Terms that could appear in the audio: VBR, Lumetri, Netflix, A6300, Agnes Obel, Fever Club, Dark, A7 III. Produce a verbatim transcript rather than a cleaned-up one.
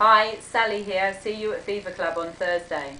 Hi, Sally here. See you at Fever Club on Thursday.